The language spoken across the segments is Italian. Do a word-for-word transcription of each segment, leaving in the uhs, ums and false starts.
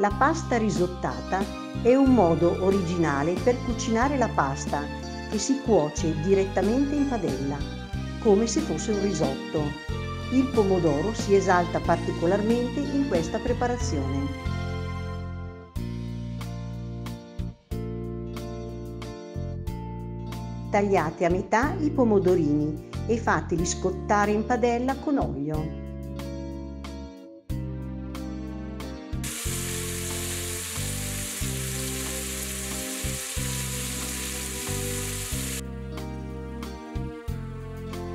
La pasta risottata è un modo originale per cucinare la pasta che si cuoce direttamente in padella, come se fosse un risotto. Il pomodoro si esalta particolarmente in questa preparazione. Tagliate a metà i pomodorini e fateli scottare in padella con olio.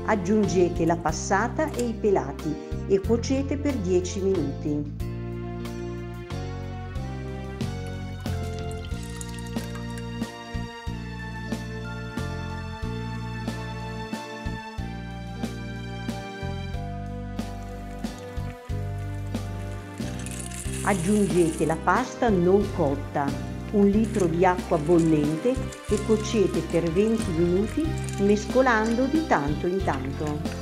Aggiungete la passata e i pelati e cuocete per dieci minuti. Aggiungete la pasta non cotta, un litro di acqua bollente e cuocete per venti minuti mescolando di tanto in tanto.